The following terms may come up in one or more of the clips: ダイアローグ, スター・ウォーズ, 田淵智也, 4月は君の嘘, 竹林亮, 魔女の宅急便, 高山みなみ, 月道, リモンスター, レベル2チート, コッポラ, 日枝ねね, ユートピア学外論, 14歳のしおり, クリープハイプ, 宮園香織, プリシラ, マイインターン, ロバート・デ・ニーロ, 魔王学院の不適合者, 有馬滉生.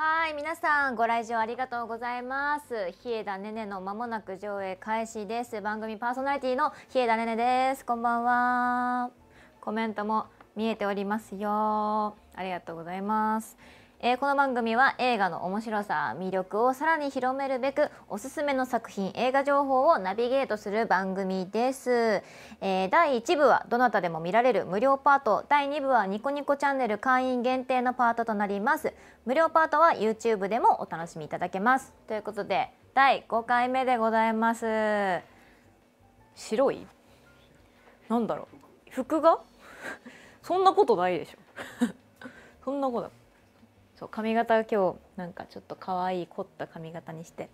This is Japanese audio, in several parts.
はい、皆さんご来場ありがとうございます。日枝ねねのまもなく上映開始です。番組パーソナリティの日枝ねねです。こんばんは。コメントも見えておりますよ。ありがとうございます。この番組は映画の面白さ、魅力をさらに広めるべくおすすめの作品、映画情報をナビゲートする番組です。第1部はどなたでも見られる無料パート、第2部はニコニコチャンネル会員限定のパートとなります。無料パートは YouTube でもお楽しみいただけます。ということで第5回目でございます。白い？なんだろう？服が？そんなことないでしょ。そんなことない。そう髪型今日なんかちょっと可愛い凝った髪型にして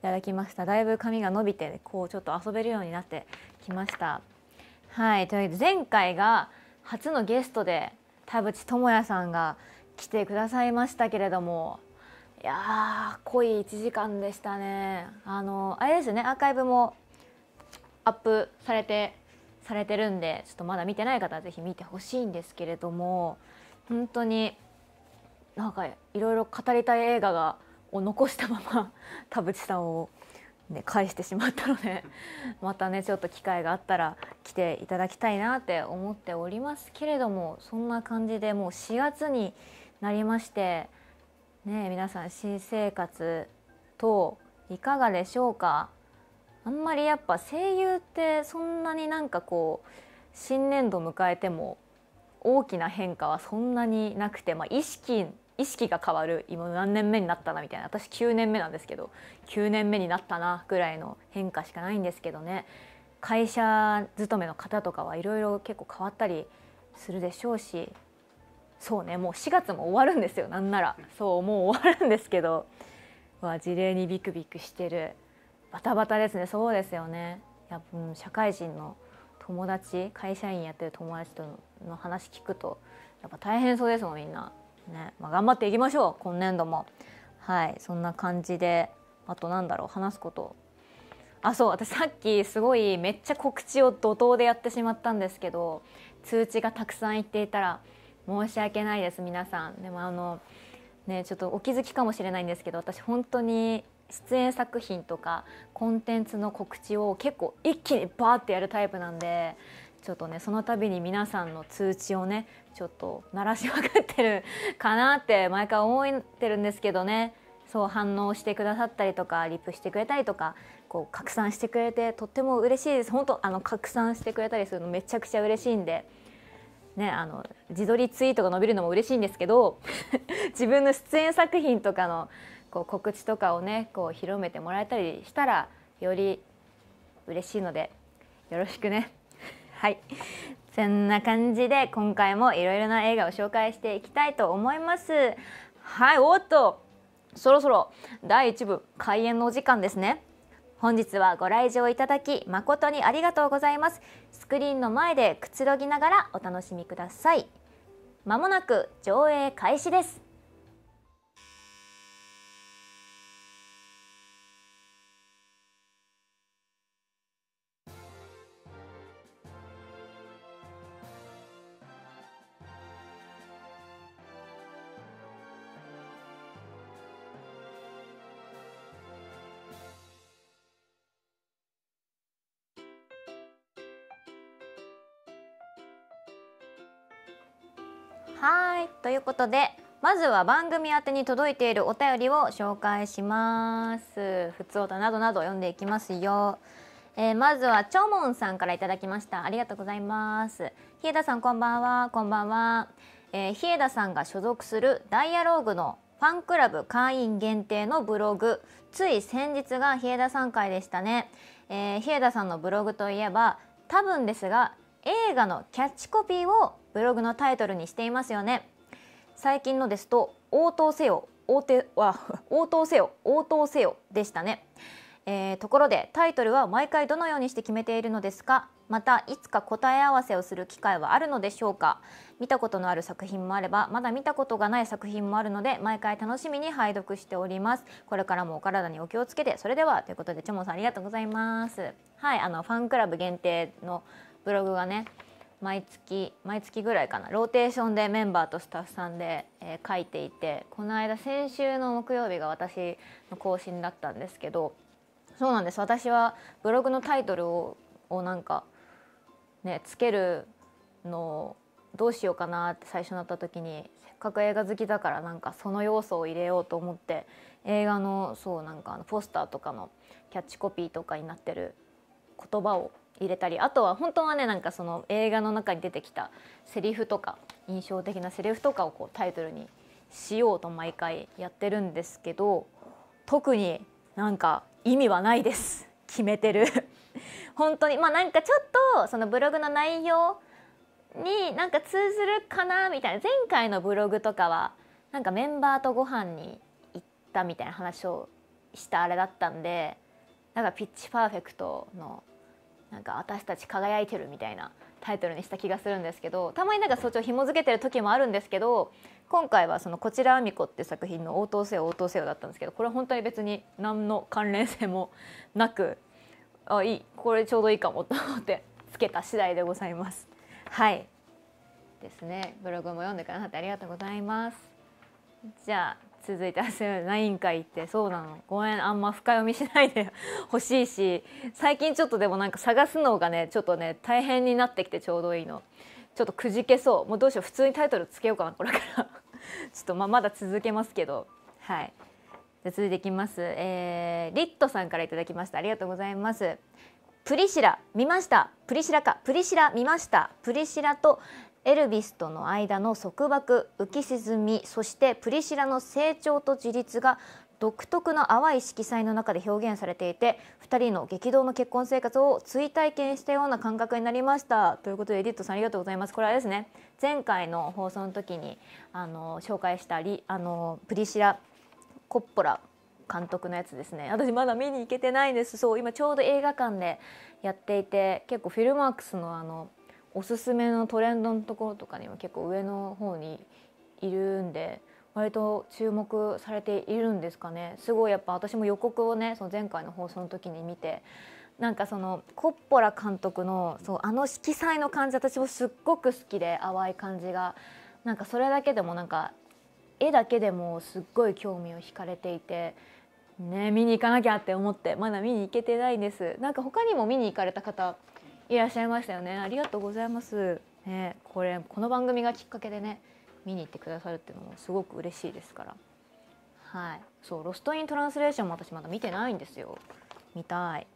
いただきました。だいぶ髪が伸びてこうちょっと遊べるようになってきました。はい、というわけで前回が初のゲストで田淵智也さんが来てくださいましたけれども、いやー濃い1時間でしたね。あれですね、アーカイブもアップされてるんで、ちょっとまだ見てない方は是非見てほしいんですけれども、本当になんかいろいろ語りたい映画を残したまま田淵さんを、ね、返してしまったのでまたねちょっと機会があったら来ていただきたいなって思っておりますけれども、そんな感じでもう4月になりまして、ね、皆さん新生活等いかがでしょうか。あんまりやっぱ声優ってそんなになんかこう新年度迎えても大きな変化はそんなになくて、まあ、意識が変わる、今何年目になったなみたいな、私9年目なんですけど9年目になったなぐらいの変化しかないんですけどね。会社勤めの方とかはいろいろ結構変わったりするでしょうし、そうね、もう4月も終わるんですよ。なんならそうもう終わるんですけど、わ事例にビクビクしてる、バタバタですね。そうですよね、やっぱ、社会人の友達、会社員やってる友達との話聞くとやっぱ大変そうですもん、みんな。ね、まあ、頑張っていきましょう今年度も。はい、そんな感じで、あとなんだろう話すこと、あ、そう、私さっきすごいめっちゃ告知を怒涛でやってしまったんですけど、通知がたくさんいっていたら申し訳ないです皆さん。でもね、ちょっとお気づきかもしれないんですけど、私本当に出演作品とかコンテンツの告知を結構一気にバーってやるタイプなんで、ちょっとねその度に皆さんの通知をねちょっと鳴らしまくってるかなって毎回思ってるんですけどね。そう反応してくださったりとかリプしてくれたりとか、こう拡散してくれてとっても嬉しいです。本当拡散してくれたりするのめちゃくちゃ嬉しいんでね、自撮りツイートが伸びるのも嬉しいんですけど自分の出演作品とかのこう告知とかをねこう広めてもらえたりしたらより嬉しいのでよろしくねはいそんな感じで今回もいろいろな映画を紹介していきたいと思います。はい、おっとそろそろ第1部開演のお時間ですね。本日はご来場いただき誠にありがとうございます。スクリーンの前でくつろぎながらお楽しみください。まもなく上映開始です。はい、ということでまずは番組宛てに届いているお便りを紹介します。ふつおたなどなど読んでいきますよ。まずはちょもんさんからいただきました。ありがとうございます。日枝さんこんばんは。こんばんは。日枝さんが所属するダイアローグのファンクラブ会員限定のブログ、つい先日が日枝さん会でしたね。日枝さんのブログといえば多分ですが映画のキャッチコピーをブログのタイトルにしていますよね。最近のですと応答せよ、応答せよでしたね。ところでタイトルは毎回どのようにして決めているのですか。またいつか答え合わせをする機会はあるのでしょうか。見たことのある作品もあればまだ見たことがない作品もあるので毎回楽しみに拝読しております。これからもお体にお気をつけて。それではということでちょもんさんありがとうございます。はい、ファンクラブ限定のブログがね毎月ぐらいかな、ローテーションでメンバーとスタッフさんで書いていて、この間先週の木曜日が私の更新だったんですけど、そうなんです、私はブログのタイトルをなんかねつけるのをどうしようかなって最初なった時に、せっかく映画好きだからなんかその要素を入れようと思って、映画のそうなんかポスターとかのキャッチコピーとかになってる言葉を入れたり、あとは本当はねなんかその映画の中に出てきたセリフとか印象的なセリフとかをこうタイトルにしようと毎回やってるんですけど、特になんか意味はないです、決めてる本当にまあなんかちょっとそのブログの内容になんか通ずるかなみたいな、前回のブログとかはなんかメンバーとご飯に行ったみたいな話をしたあれだったんで、なんか「ピッチ・パーフェクト」のなんか私たち輝いてるみたいなタイトルにした気がするんですけど、たまになんかそっちを紐づけてる時もあるんですけど、今回はそのこちらあみこって作品の応答せよ応答せよだったんですけど、これ本当に別に何の関連性もなく、あ、いい、これちょうどいいかもと思ってつけた次第でございます。はいですね、ブログも読んでくださってありがとうございます。じゃあ続いて9回行って、そうなの、ごめんあんま深読みしないでほしいし、最近ちょっとでもなんか探すのがねちょっとね大変になってきて、ちょうどいいのちょっとくじけそう、もうどうしよう、普通にタイトルつけようかなこれからちょっとまだ続けますけど、はい、じゃ続いていきます。リットさんからいただきました、ありがとうございます。プリシラ見ました、プリシラか、プリシラ見ました。プリシラとエルヴィスとの間の束縛、浮き沈み、そしてプリシラの成長と自立が独特の淡い色彩の中で表現されていて、2人の激動の結婚生活を追体験したような感覚になりましたということで、リットさんありがとうございます。これはですね、前回の放送の時に紹介したプリシラ・コッポラ監督のやつですね、私まだ見に行けてないんです。そう今ちょうど映画館でやっていて、結構フィルマークスのおすすめのトレンドのところとかにも結構上の方にいるんで、割と注目されているんですかね。すごいやっぱ私も予告をねその前回の放送の時に見て、なんかそのコッポラ監督のそう色彩の感じ私もすっごく好きで、淡い感じがなんかそれだけでもなんか絵だけでもすっごい興味を惹かれていて。ね、見に行かなきゃって思ってまだ見に行けてないです。なんか他にも見に行かれた方いらっしゃいましたよね、ありがとうございます、ね、この番組がきっかけでね見に行ってくださるっていうのもすごく嬉しいですから、はい、そうロストイントランスレーションも私まだ見てないんですよ、見たい。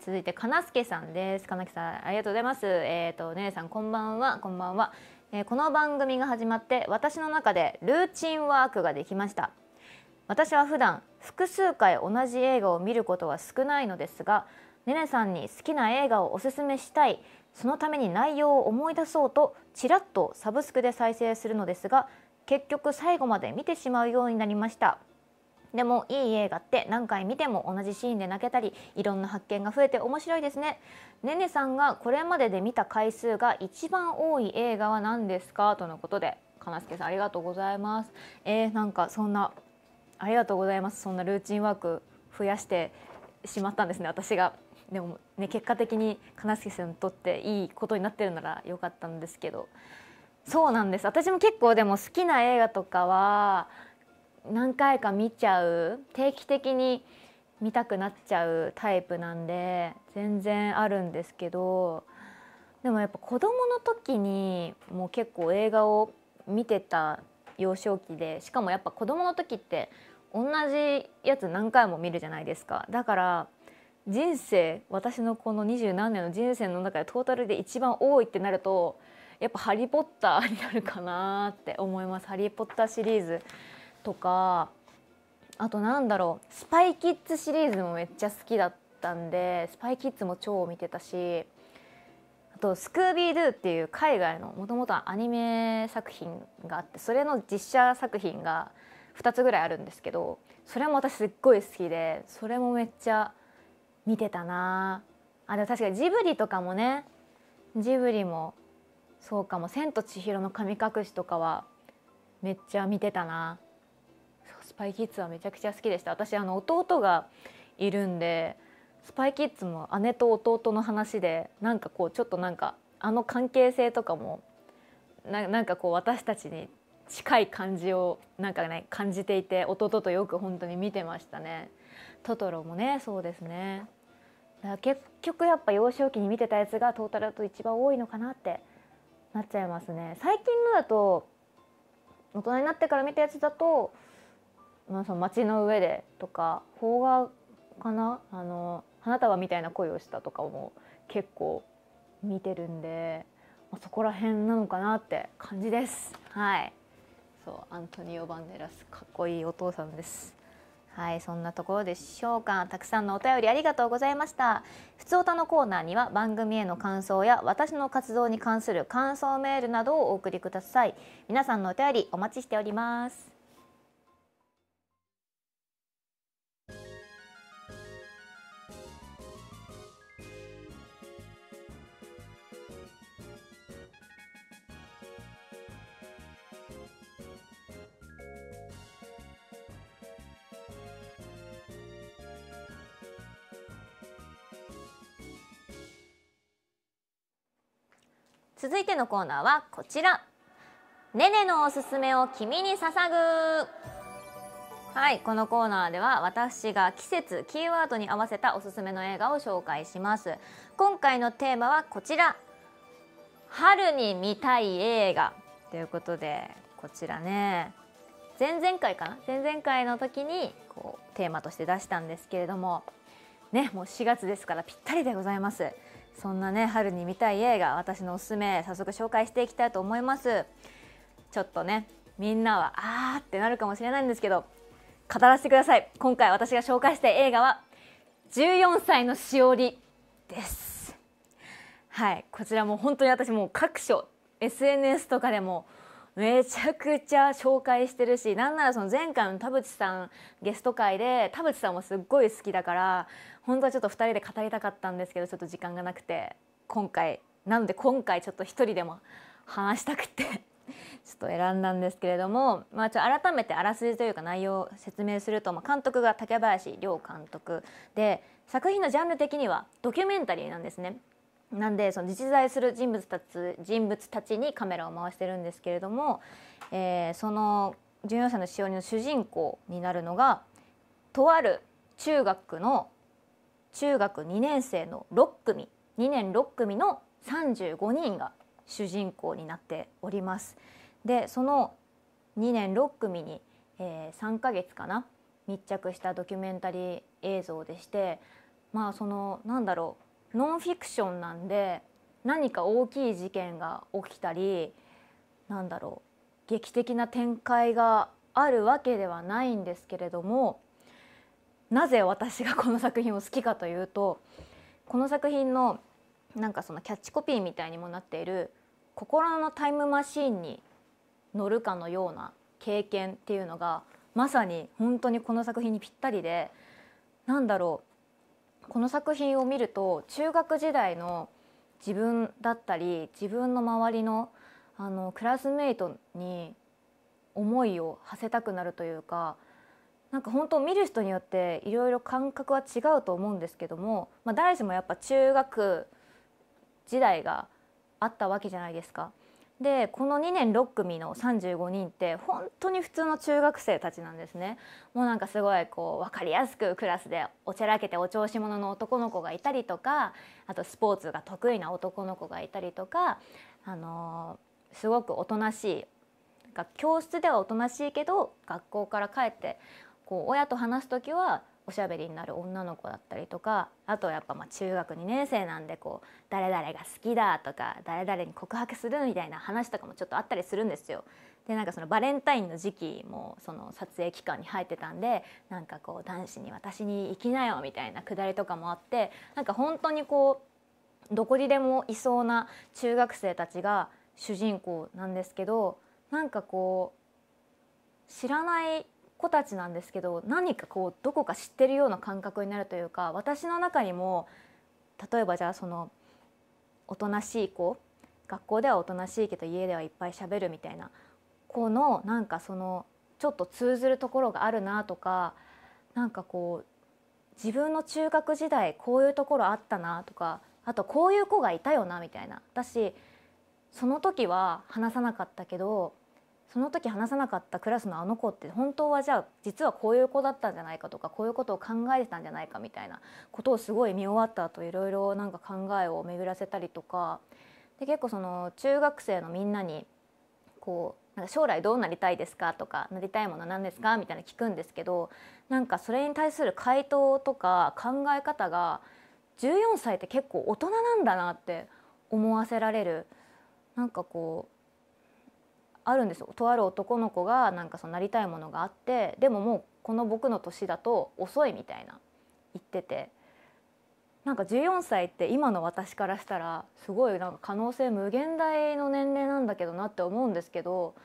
続いてかなすけさんです。かなすけさんありがとうございます。ねねさんこんばんは、こんばんは。この番組が始まって私の中でルーチンワークができました。私は普段複数回同じ映画を見ることは少ないのですが、ねねさんに好きな映画をおすすめしたい、そのために内容を思い出そうとちらっとサブスクで再生するのですが、結局最後まで見てしまうようになりました。でもいい映画って何回見ても同じシーンで泣けたり、いろんな発見が増えて面白いですね。ねねさんがこれまでで見た回数が一番多い映画は何ですかとのことで、かなすけさんありがとうございます。なんかそんなありがとうございます。そんなルーチンワーク増やしてしまったんですね私が。でもね結果的に金介さんにとっていいことになってるなら良かったんですけど、そうなんです、私も結構でも好きな映画とかは何回か見ちゃう、定期的に見たくなっちゃうタイプなんで全然あるんですけど、でもやっぱ子どもの時にもう結構映画を見てた幼少期で、しかもやっぱ子どもの時って同じやつ何回も見るじゃないですか。だから人生、私のこの20何年の人生の中でトータルで一番多いってなるとやっぱ「ハリー・ポッター」になるかなって思います。ハリー・ポッターシリーズとか、あとなんだろう、スパイ・キッズシリーズもめっちゃ好きだったんでスパイ・キッズも超見てたし、あと「スクービー・ドゥ」っていう海外のもともとアニメ作品があって、それの実写作品が2つぐらいあるんですけど、それも私すっごい好きでそれもめっちゃ見てたなあ。でも確かにジブリとかもね、ジブリもそうかも、「千と千尋の神隠し」とかはめっちゃ見てたな。スパイキッズはめちゃくちゃ好きでした。私弟がいるんでスパイキッズも姉と弟の話でなんかこうちょっとなんかあの関係性とかもなんかこう私たちに近い感じをなんかね感じていて、弟とよく本当に見てましたね。トトロもね、そうですね。だから結局やっぱ幼少期に見てたやつがトータルだと一番多いのかなってなっちゃいますね。最近のだと大人になってから見たやつだと「まあ、その街の上で」とか「邦画かな、花束みたいな恋をした」とかも結構見てるんで、まあ、そこら辺なのかなって感じです。はい、そうアントニオ・バンデラス、かっこいいお父さんです。はい、そんなところでしょうか。たくさんのお便りありがとうございました。ふつおたのコーナーには番組への感想や私の活動に関する感想メールなどをお送りください。皆さんのお便りお待ちしております。続いてのコーナーはこちら、ねねのおすすめを君に捧ぐ。はい、このコーナーでは私が季節、キーワードに合わせたおすすめの映画を紹介します。今回のテーマはこちら、春に見たい映画ということで、こちらね前々回かな、前々回の時にこうテーマとして出したんですけれどもね、もう4月ですからぴったりでございます。そんなね春に見たい映画、私のおすすめ早速紹介していきたいと思います。ちょっとねみんなはあーってなるかもしれないんですけど、語らせてください。今回私が紹介した映画は14歳のしおりです。はい、こちらも本当に私もう各所 SNS とかでもめちゃくちゃ紹介してるし、なんならその前回の田淵さんゲスト会で田淵さんもすっごい好きだから本当はちょっと2人で語りたかったんですけど、ちょっと時間がなくて、今回なので今回ちょっと1人でも話したくてちょっと選んだんですけれども、まあ、改めてあらすじというか内容を説明すると、まあ、監督が竹林亮監督で、作品のジャンル的にはドキュメンタリーなんですね。なんでその実在する人物たちにカメラを回してるんですけれども、その14歳のしおりの主人公になるのがとある中学2年生の2年6組の35人が主人公になっております。でその2年6組に、3ヶ月かな密着したドキュメンタリー映像でして、まあそのなんだろう、ノンフィクションなんで何か大きい事件が起きたり、なんだろう、劇的な展開があるわけではないんですけれども、なぜ私がこの作品を好きかというと、この作品のなんかそのキャッチコピーみたいにもなっている「心のタイムマシーンに乗るかのような経験」っていうのがまさに本当にこの作品にぴったりで、なんだろう、この作品を見ると中学時代の自分だったり自分の周りの、クラスメートに思いを馳せたくなるというか、なんか本当見る人によっていろいろ感覚は違うと思うんですけども、まあ、誰しもやっぱ中学時代があったわけじゃないですか。でこの2年6組の35人って本当に普通の中学生たちなんですね。もうなんかすごいこう分かりやすくクラスでおちゃらけてお調子者の男の子がいたりとか、あとスポーツが得意な男の子がいたりとか、すごくおとなしい、なんか教室ではおとなしいけど学校から帰ってこう親と話す時はおしゃべりになる女の子だったりとか、あとやっぱまあ中学2年生なんでこう誰々が好きだとか誰々に告白するみたいな話とかもちょっとあったりするんですよ。でなんかそのバレンタインの時期もその撮影期間に入ってたんで、なんかこう男子に私に行きなよみたいなくだりとかもあって、なんか本当にこうどこにでもいそうな中学生たちが主人公なんですけど、なんかこう知らない子たちなんですけど、何かこうどこか知ってるような感覚になるというか、私の中にも例えばじゃあそのおとなしい子、学校ではおとなしいけど家ではいっぱいしゃべるみたいな子のなんかそのちょっと通ずるところがあるなとか、なんかこう自分の中学時代こういうところあったなとか、あとこういう子がいたよなみたいな、私その時は話さなかったけどその時話さなかったクラスのあの子って本当はじゃあ実はこういう子だったんじゃないかとか、こういうことを考えてたんじゃないかみたいなことをすごい見終わった後いろいろなんか考えを巡らせたりとかで、結構その中学生のみんなにこうなんか将来どうなりたいですかとかなりたいものなんですかみたいな聞くんですけど、なんかそれに対する回答とか考え方が14歳って結構大人なんだなって思わせられる、なんかこうあるんですよ。とある男の子がなんかそのなりたいものがあって、でももうこの僕の年だと遅いみたいな言ってて、なんか14歳って今の私からしたらすごいなんか可能性無限大の年齢なんだけどなって思うんですけど、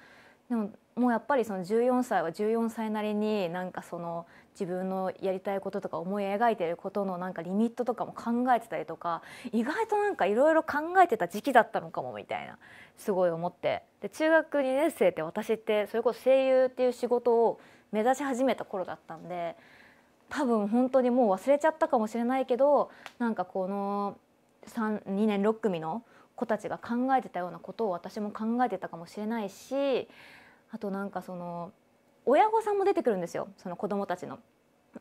でももうやっぱりその14歳は14歳なりになんかその自分のやりたいこととか思い描いていることのなんかリミットとかも考えてたりとか、意外となんかいろいろ考えてた時期だったのかもみたいなすごい思って、で中学2年生って私ってそれこそ声優っていう仕事を目指し始めた頃だったんで、多分本当にもう忘れちゃったかもしれないけど、なんかこの2年6組の子たちが考えてたようなことを私も考えてたかもしれないし、あとなんかその親御さんも出てくるんですよ、その子供たちの。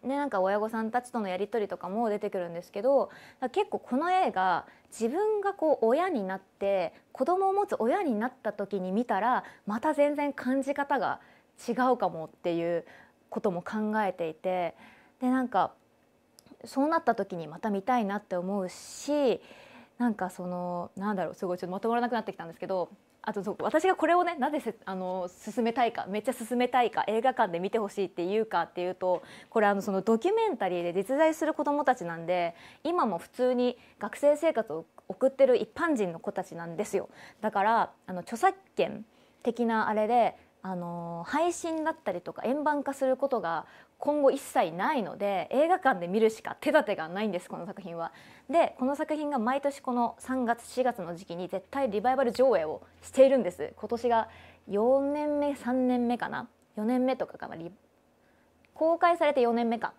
でなんか親御さんたちとのやり取りとかも出てくるんですけど、結構この映画自分がこう親になって子供を持つ親になった時に見たらまた全然感じ方が違うかもっていうことも考えていて、でなんかそうなった時にまた見たいなって思うし、なんかそのなんだろう、すごいちょっとまとまらなくなってきたんですけど。あと私がこれをねなぜ勧めたいか、めっちゃ勧めたいか、映画館で見てほしいっていうかっていうと、これそのドキュメンタリーで実在する子どもたちなんで、今も普通に学生生活を送ってる一般人の子たちなんですよ。だから著作権的なあれで配信だったりとか円盤化することが今後一切ないので、映画館で見るしか手立てがないんです、この作品は。でこの作品が毎年この3月4月の時期に絶対リバイバル上映をしているんです。今年が4年目3年目かな4年目とかかな、公開されて4年目か、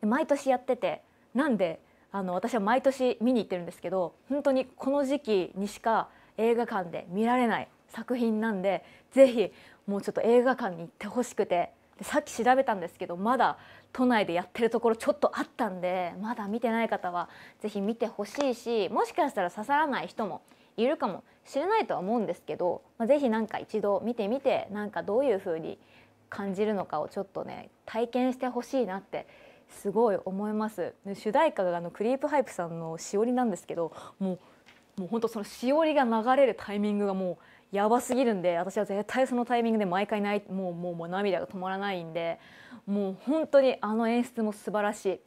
毎年やってて、なんで私は毎年見に行ってるんですけど、本当にこの時期にしか映画館で見られない作品なんで、ぜひもうちょっと映画館に行ってほしくて。さっき調べたんですけどまだ都内でやってるところちょっとあったんで、まだ見てない方はぜひ見てほしいし、もしかしたら刺さらない人もいるかもしれないとは思うんですけど、ぜひなんか一度見てみて、なんかどういう風に感じるのかをちょっとね体験してほしいなってすごい思います。主題歌がクリープハイプさんのしおりなんですけど、もうほんとそのしおりが流れるタイミングがもうやばすぎるんで、私は絶対そのタイミングで毎回もう涙が止まらないんで、もう本当に演出も素晴らし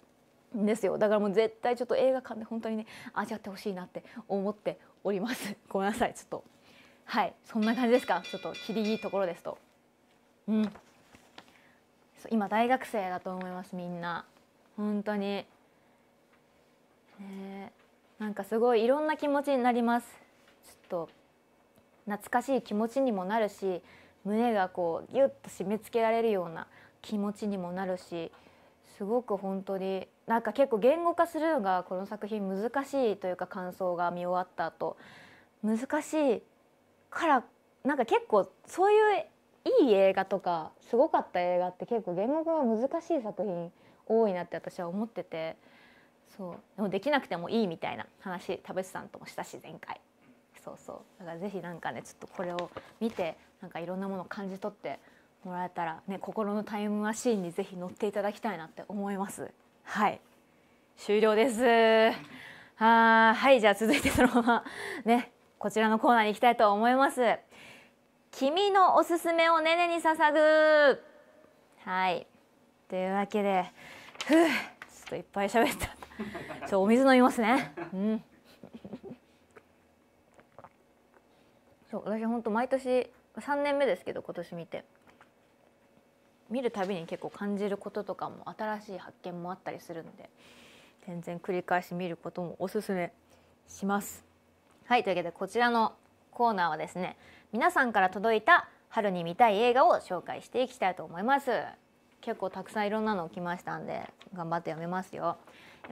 いんですよ。だからもう絶対ちょっと映画館で本当にね味わってほしいなって思っております。ごめんなさい、ちょっとはい、そんな感じですか。ちょっと切りいいところですと、今大学生だと思います、みんな本当にね。なんかすごいいろんな気持ちになります。ちょっと懐かしい気持ちにもなるし、胸がこうギュッと締め付けられるような気持ちにもなるし、すごく本当になんか結構言語化するのがこの作品難しいというか、感想が見終わった後難しいから、なんか結構そういういい映画とかすごかった映画って結構言語化が難しい作品多いなって私は思ってて、そうでもできなくてもいいみたいな話田淵さんともしたし前回。だからぜひなんかねちょっとこれを見てなんかいろんなものを感じ取ってもらえたらね、心のタイムマシーンにぜひ乗っていただきたいなって思います。はい、終了です。はい、じゃあ続いてそのままねこちらのコーナーに行きたいと思います。君のおすすめをねねに捧ぐ。はいというわけで、ふうちょっといっぱい喋った。ちょお水飲みますね。そう私本当毎年3年目ですけど、今年見るたびに結構感じることとかも新しい発見もあったりするので、全然繰り返し見ることもおすすめします。はいというわけでこちらのコーナーはですね、皆さんから届いた春に見たい映画を紹介していきたいと思います。結構たくさんいろんなの来ましたんで頑張って読めますよ。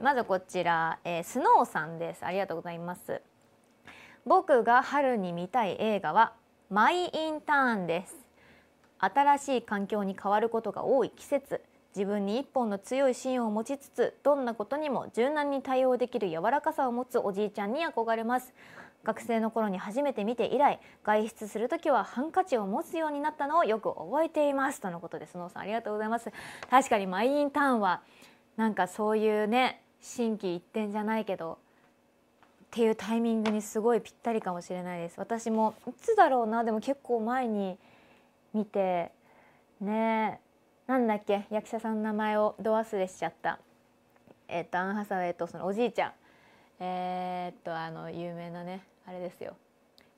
まずこちら、スノーさんです。ありがとうございます。僕が春に見たい映画はマイインターンです。新しい環境に変わることが多い季節、自分に一本の強い芯を持ちつつ、どんなことにも柔軟に対応できる柔らかさを持つおじいちゃんに憧れます。学生の頃に初めて見て以来、外出する時はハンカチを持つようになったのをよく覚えています。とのことです。スノーさんありがとうございます。確かにマイインターンはなんかそういうね、心機一転じゃないけどっていうタイミングにすごいぴったりかもしれないです。私もいつだろうな、でも結構前に見てね、なんだっけ、役者さんの名前をど忘れしちゃった。アン・ハサウェイとそのおじいちゃん。有名なねあれですよ、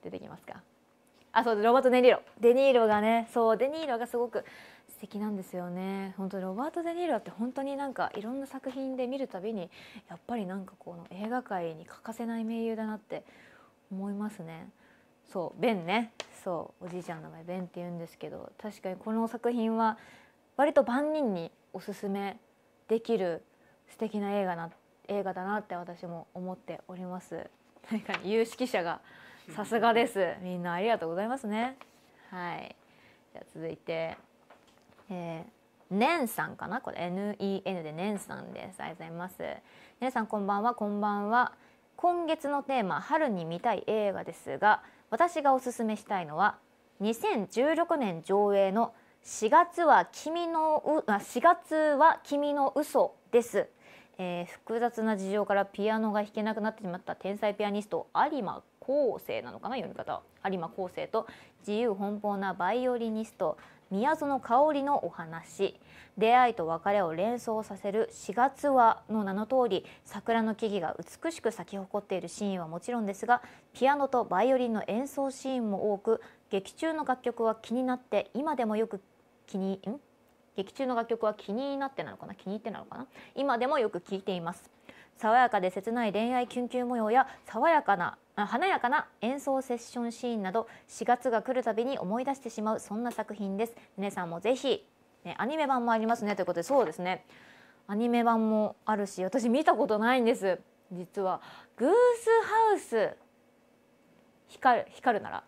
出てきますか、あ、そう、ロバート・デ・ニーロ。デ・ニーロがね、そう、デ・ニーロがすごく素敵なんですよね。本当にロバート・デ・ニーロって本当になんかいろんな作品で見るたびにやっぱりなんかこの映画界に欠かせない名優だなって思いますね。そうベンね、そうおじいちゃんの名前ベンって言うんですけど、確かにこの作品は割と万人におすすめできる素敵な映画だなって私も思っております。何か有識者がさすがです。みんなありがとうございますね。はい、じゃあ続いてねんさんかな、これ NEN でねんさんです。ありがとうございます。ねんさんこんばんは。こんばんは。今月のテーマ春に見たい映画ですが、私がおすすめしたいのは2016年上映の4月は君の嘘です。複雑な事情からピアノが弾けなくなってしまった天才ピアニスト有馬滉生なのかな、読み方有馬滉生と自由奔放なバイオリニスト宮園香織のお話。出会いと別れを連想させる4月はの名の通り、桜の木々が美しく咲き誇っているシーンはもちろんですが、ピアノとバイオリンの演奏シーンも多く、劇中の楽曲は今でもよく聴いています。爽やかで切ない恋愛キュンキュン模様や華やかな演奏セッションシーンなど、4月が来るたびに思い出してしまう、そんな作品です。皆さんもぜひ、ね、アニメ版もありますねということで、そうですね、アニメ版もあるし、私見たことないんです実は。グースハウス光るなら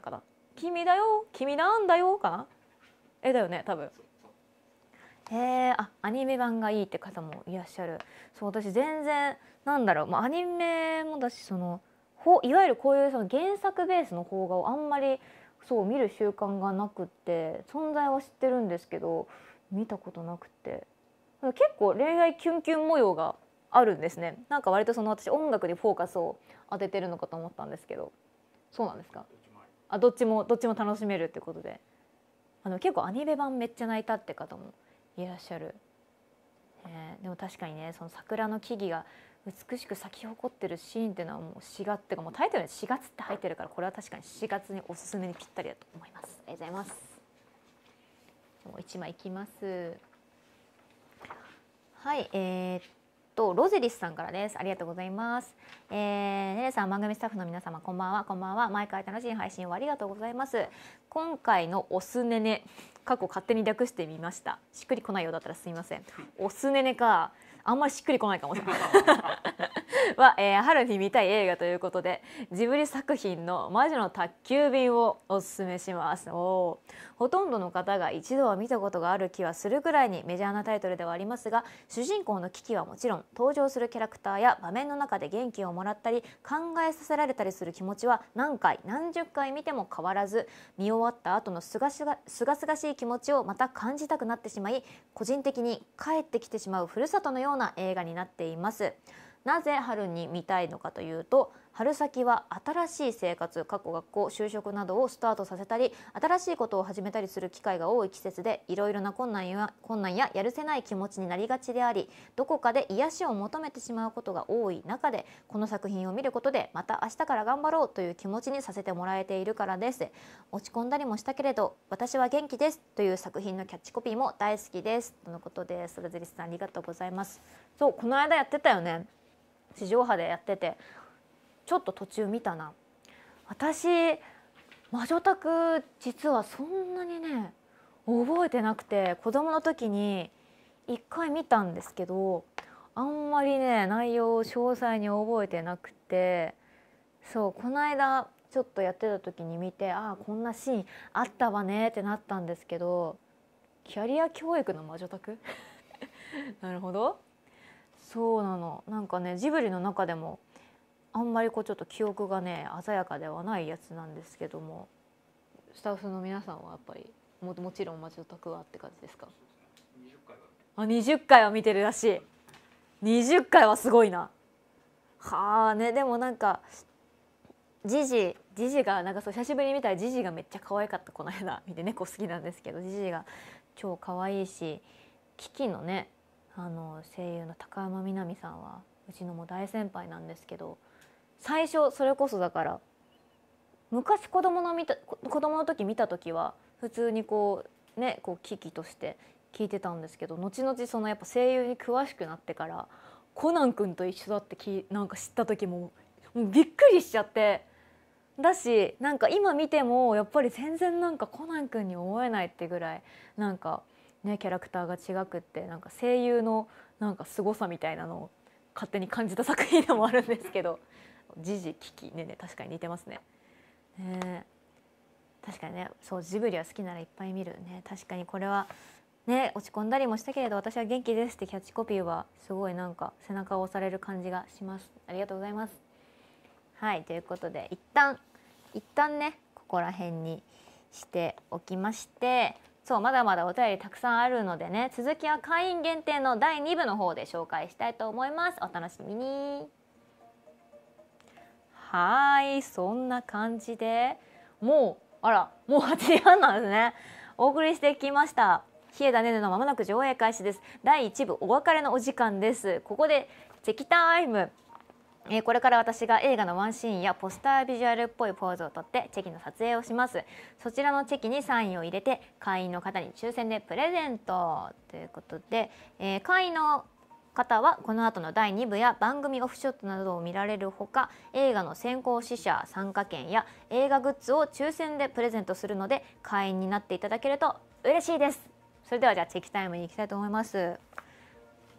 かな、君だよ君なんだよかな、だよね多分。あ、アニメ版がいいって方もいらっしゃる。そう、私全然なんだろう、まあ、アニメもだし、そのいわゆるこういうその原作ベースの邦画をあんまりそう見る習慣がなくって、存在は知ってるんですけど見たことなくて、結構恋愛キュンキュン模様があるんですね。なんか割とその私音楽にフォーカスを当ててるのかと思ったんですけど、そうなんですか。あ、どっちも楽しめるってことで、結構アニメ版めっちゃ泣いたって方もいらっしゃる。でも確かにね、その桜の木々が美しく咲き誇ってるシーンっていうのはもう4月っていうか、もうタイトルに4月って入ってるから、これは確かに4月におすすめにぴったりだと思います。ありがとうございます。もう1枚いきます。はい、ロゼリスさんからです。ありがとうございます。ねねさん、番組スタッフの皆様こんばんは。こんばんは。毎回楽しい配信をありがとうございます。今回のおすねね過去勝手に略してみました。しっくりこないようだったらすみません。おすねねか、あんまりしっくりこないかもしれないは、春に見たい映画ということで、ジブリ作品の魔女の宅急便をおすすめします。お、ほとんどの方が一度は見たことがある気はするぐらいにメジャーなタイトルではありますが、主人公のキキはもちろん、登場するキャラクターや場面の中で元気をもらったり考えさせられたりする気持ちは、何十回見ても変わらず、見終わった後のすがすがしい気持ちをまた感じたくなってしまい、個人的に帰ってきてしまうふるさとのような映画になっています。なぜ春に見たいのかというと、春先は新しい生活、過去学校、就職などをスタートさせたり、新しいことを始めたりする機会が多い季節で、いろいろな困難ややるせない気持ちになりがちであり、どこかで癒しを求めてしまうことが多い中で、この作品を見ることでまた明日から頑張ろうという気持ちにさせてもらえているからです。落ち込んだりもしたけれど、私は元気ですという作品のキャッチコピーも大好きです。とのことです。ロゼリスさんありがとうございます。そう、この間やってたよね、地上波でやってて、ちょっと途中見たな。私魔女宅実はそんなにね覚えてなくて、子供の時に一回見たんですけど、あんまりね内容を詳細に覚えてなくて、そうこの間ちょっとやってた時に見て、ああこんなシーンあったわねってなったんですけど、キャリア教育の魔女宅なるほど。そうなの、なんかねジブリの中でもあんまりこうちょっと記憶がね鮮やかではないやつなんですけども、スタッフの皆さんはやっぱり もちろん魔女宅はって感じですか？20回は見てるらしい。20回はすごいな。はあね。でもなんかジジがなんかそう久しぶりに見たらジジがめっちゃ可愛かった。この間見て、猫好きなんですけどジジが超可愛いし、キキのねあの声優の高山みなみさんはうちのも大先輩なんですけど、最初それこそだから昔子供の時見た時は普通にこうねこうキキとして聞いてたんですけど、後々そのやっぱ声優に詳しくなってからコナン君と一緒だってなんか知った時もびっくりしちゃって、だしなんか今見てもやっぱり全然なんかコナン君に思えないってぐらいなんかねキャラクターが違くって、なんか声優のなんか凄さみたいなのを勝手に感じた作品でもあるんですけどジジキキねね確かに似てますね。確かにね、そうジブリは好きならいっぱい見るね。確かにこれはね、落ち込んだりもしたけれど私は元気ですってキャッチコピーはすごいなんか背中を押される感じがします。ありがとうございます。はい、ということで一旦ねここら辺にしておきまして、そうまだまだお便りたくさんあるのでね、続きは会員限定の第2部の方で紹介したいと思います。お楽しみに。はーい、そんな感じでもうもう8時半なんですね。お送りしてきました稗田ねねのまもなく上映開始です。第1部お別れのお時間です。ここでチェキタイム。これから私が映画のワンシーンやポスタービジュアルっぽいポーズをとってチェキの撮影をします。そちらのチェキにサインを入れて会員の方に抽選でプレゼントということで、会員の方はこの後の第2部や番組オフショットなどを見られるほか、映画の先行試写参加券や映画グッズを抽選でプレゼントするので会員になっていただけると嬉しいです。それではじゃあチェキタイムに行きたいと思います。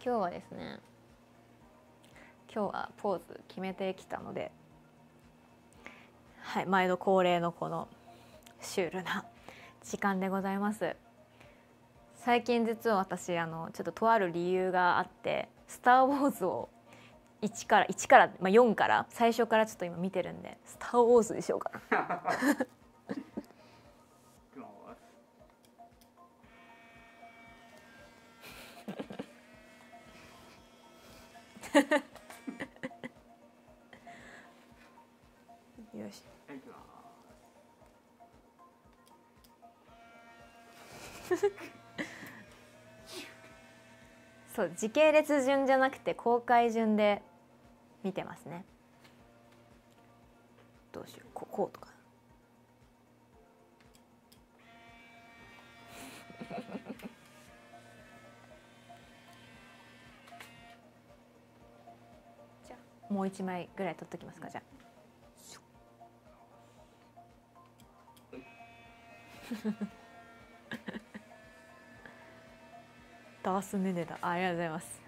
今日はですね、今日はポーズ決めてきたので、はい、毎度恒例のこのシュールな時間でございます。最近実は私ちょっととある理由があって「スター・ウォーズ」を1から、まあ、4から最初からちょっと今見てるんで「スター・ウォーズ」にしようかな。よし。そう時系列順じゃなくて公開順で見てますね。どうしよう、こうとか。じゃあもう一枚ぐらい取っときますか。じゃあ。ダースネネだ。ありがとうございます。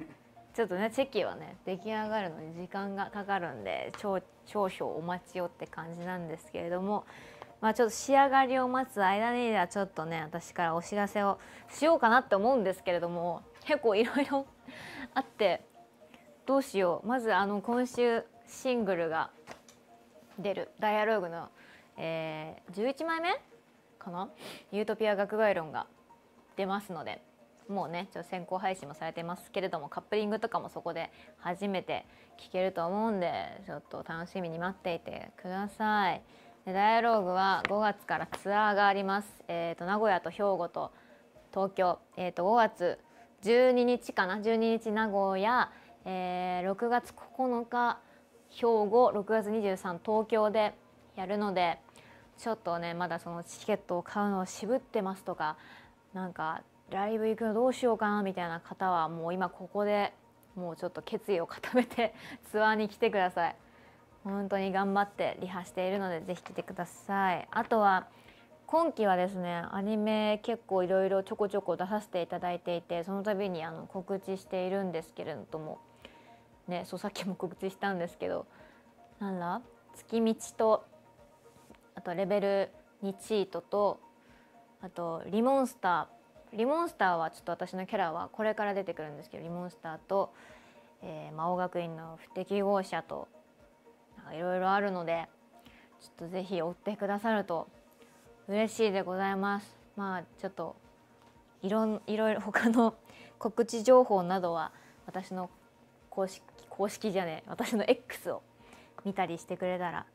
ちょっとねチェキはね出来上がるのに時間がかかるんで少々お待ちをって感じなんですけれども、まあちょっと仕上がりを待つ間にはちょっとね私からお知らせをしようかなって思うんですけれども、結構いろいろあってどうしよう。まず今週シングルが出る「ダイアログ」の、11枚目かな、ユートピア学外論が出ますので、もうねちょっと先行配信もされてますけれども、カップリングとかもそこで初めて聴けると思うんでちょっと楽しみに待っていてください。でダイアログは5月からツアーがあります。名古屋と兵庫と東京、5月12日かな、12日名古屋、6月9日兵庫、6月23東京でやるので。ちょっとねまだそのチケットを買うのを渋ってますとか、なんかライブ行くのどうしようかなみたいな方はもう今ここでもうちょっと決意を固めてツアーに来てください。本当に頑張ってリハしているのでぜひ来てください。あとは今期はですねアニメ結構いろいろちょこちょこ出させていただいていて、その度に告知しているんですけれども、ね、そうさっきも告知したんですけど、なんだ月道とあとレベル2チートとあとリモンスターはちょっと私のキャラはこれから出てくるんですけど、リモンスターと、魔王学院の不適合者といろいろあるので、ちょっとぜひ追ってくださると嬉しいでございます。まあちょっといろいろ他の告知情報などは私の公式じゃねえ、私の X を見たりしてくれたら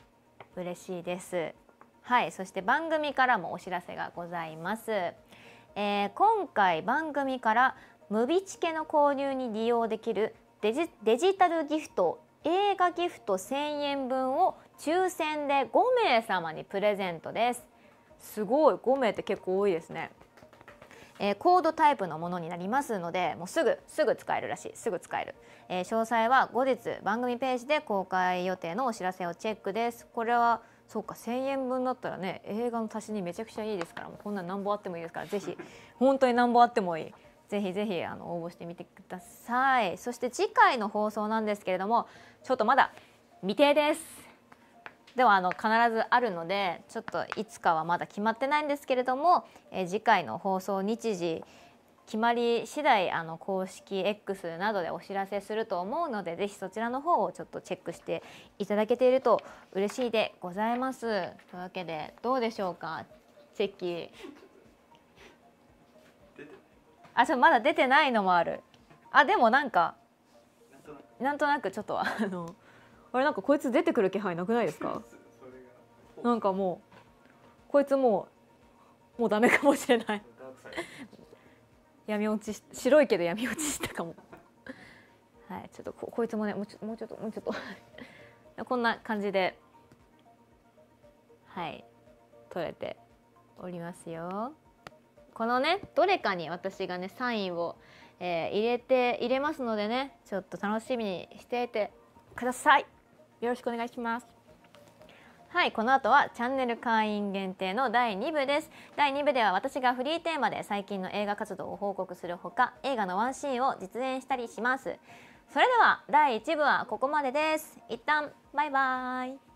嬉しいです。はい、そして番組からもお知らせがございます。今回番組からムビチケの購入に利用できるデジタルギフト映画ギフト1000円分を抽選で5名様にプレゼントです。すごい、5名って結構多いですね。コードタイプのものになりますので、もうすぐ使えるらしい。すぐ使える。詳細は後日番組ページで公開予定のお知らせをチェックです。これはそうか、1000円分だったらね、映画の足しにめちゃくちゃいいですから、もうこんな何本あってもいいですから、ぜひ本当に何本あってもいい、ぜひぜひ応募してみてください。そして次回の放送なんですけれども、ちょっとまだ未定です。では必ずあるので、ちょっといつかはまだ決まってないんですけれども、次回の放送日時決まり次第公式 X などでお知らせすると思うので、ぜひそちらの方をちょっとチェックしていただけていると嬉しいでございます。というわけでどうでしょうか、チェッキー。あ、そう、まだ出てないのもある。あ、でもなんかなんとなくちょっとあれ、なんかこいつ出てくる気配なくないですか？なんかもうこいつもうダメかもしれない。闇落ち、白いけど闇落ちしたかもはい、ちょっとこいつもね、もうちょっとこんな感じで、はい、取れておりますよ。このね、どれかに私がねサインを、入れますのでね、ちょっと楽しみにしていてください。よろしくお願いします。はい、この後はチャンネル会員限定の第2部です。第2部では私がフリーテーマで最近の映画活動を報告するほか、映画のワンシーンを実演したりします。それでは第1部はここまでです。一旦バイバイ。